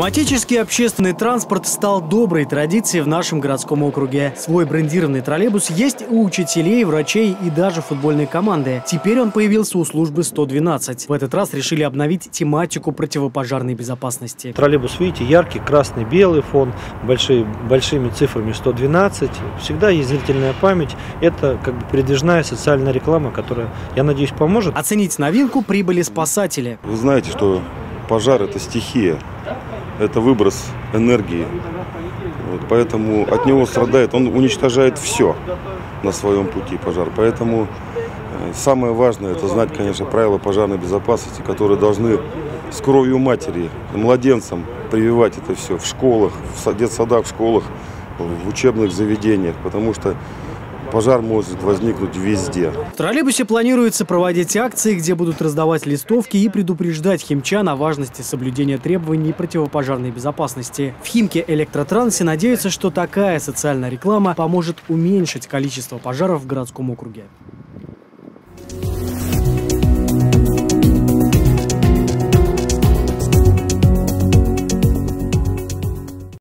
Тематический общественный транспорт стал доброй традицией в нашем городском округе. Свой брендированный троллейбус есть у учителей, врачей и даже футбольной команды. Теперь он появился у службы 112. В этот раз решили обновить тематику противопожарной безопасности. Троллейбус, видите, яркий, красный, белый фон, большими цифрами 112. Всегда есть зрительная память. Это как бы передвижная социальная реклама, которая, я надеюсь, поможет. Оценить новинку прибыли спасатели. Вы знаете, что пожар – это стихия, это выброс энергии, вот, поэтому от него страдает, он уничтожает все на своем пути пожар. Поэтому самое важное – это знать, конечно, правила пожарной безопасности, которые должны с кровью матери, младенцам прививать это все в школах, в детсадах, в школах, в учебных заведениях, потому что пожар может возникнуть везде. В троллейбусе планируется проводить акции, где будут раздавать листовки и предупреждать химчан о важности соблюдения требований противопожарной безопасности. В Химкиэлектротрансе надеются, что такая социальная реклама поможет уменьшить количество пожаров в городском округе.